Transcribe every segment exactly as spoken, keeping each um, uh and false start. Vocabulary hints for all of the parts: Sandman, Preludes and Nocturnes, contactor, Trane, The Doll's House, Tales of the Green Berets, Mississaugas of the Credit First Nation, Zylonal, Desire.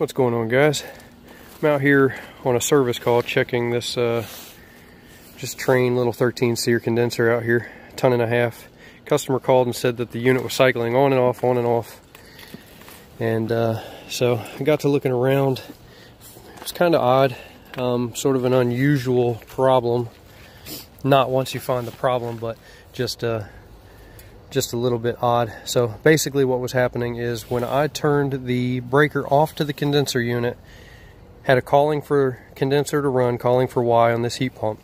What's going on, guys? I'm out here on a service call checking this uh, just Trane little thirteen seer condenser out here, a ton and a half. Customer called and said that the unit was cycling on and off, on and off. And uh, so I got to looking around. It's kind of odd, um, sort of an unusual problem. Not once you find the problem, but just uh, just a little bit odd. So basically what was happening is when I turned the breaker off to the condenser unit, had a calling for condenser to run, calling for Y on this heat pump.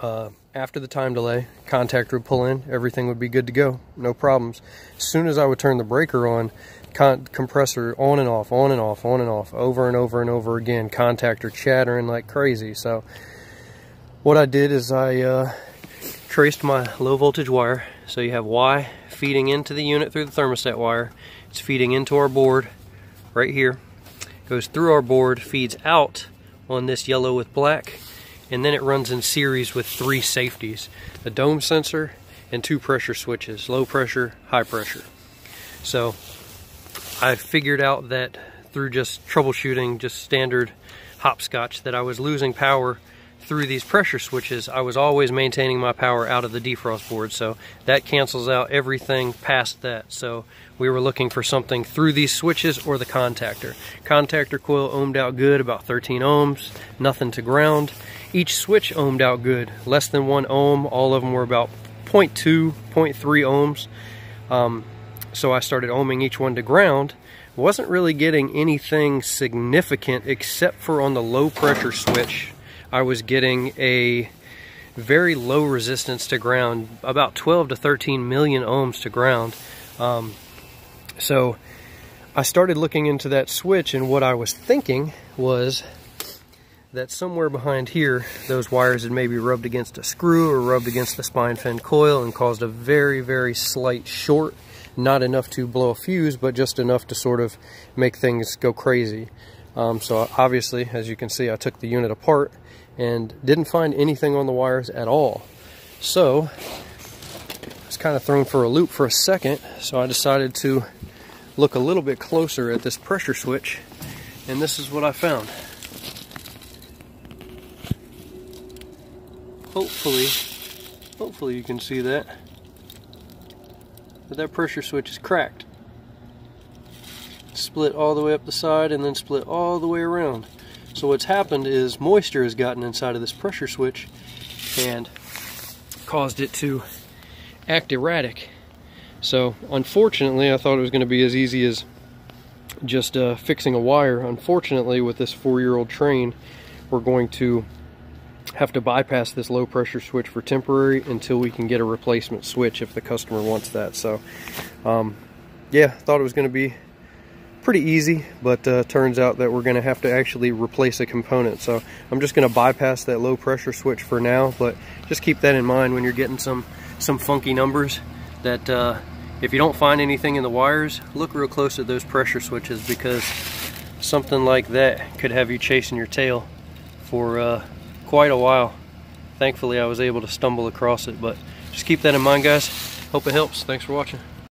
Uh, after the time delay, contact would pull in, everything would be good to go, no problems. As soon as I would turn the breaker on, con compressor on and off, on and off, on and off, over and over and over again, contactor chattering like crazy. So what I did is I uh, traced my low voltage wire. So you have Y feeding into the unit through the thermostat wire. It's feeding into our board right here. Goes through our board, feeds out on this yellow with black, and then it runs in series with three safeties. A dome sensor and two pressure switches, low pressure, high pressure. So I figured out that through just troubleshooting, just standard hopscotch, that I was losing power through these pressure switches. I was always maintaining my power out of the defrost board, so that cancels out everything past that. So we were looking for something through these switches or the contactor. Contactor coil ohmed out good, about thirteen ohms, nothing to ground. Each switch ohmed out good, less than one ohm. All of them were about zero point two, zero point three ohms. Um, so I started ohming each one to ground. Wasn't really getting anything significant except for on the low pressure switch. I was getting a very low resistance to ground, about twelve to thirteen million ohms to ground. Um, so I started looking into that switch, and what I was thinking was that somewhere behind here, those wires had maybe rubbed against a screw or rubbed against the spine fin coil and caused a very, very slight short. Not enough to blow a fuse, but just enough to sort of make things go crazy. Um, so obviously, as you can see, I took the unit apart and didn't find anything on the wires at all. So I was kind of thrown for a loop for a second. So I decided to look a little bit closer at this pressure switch, and this is what I found. Hopefully, hopefully you can see that. But that pressure switch is cracked. Split all the way up the side and then split all the way around. So what's happened is moisture has gotten inside of this pressure switch and caused it to act erratic. So unfortunately, I thought it was going to be as easy as just uh, fixing a wire. Unfortunately, with this four-year-old Trane, we're going to have to bypass this low pressure switch for temporary until we can get a replacement switch if the customer wants that. So um, yeah, thought it was going to be pretty easy, but uh, turns out that we're going to have to actually replace a component. So I'm just going to bypass that low pressure switch for now, but just keep that in mind when you're getting some some funky numbers, that uh, if you don't find anything in the wires, look real close at those pressure switches, because something like that could have you chasing your tail for uh, quite a while. Thankfully I was able to stumble across it, but just keep that in mind, guys. Hope it helps. Thanks for watching.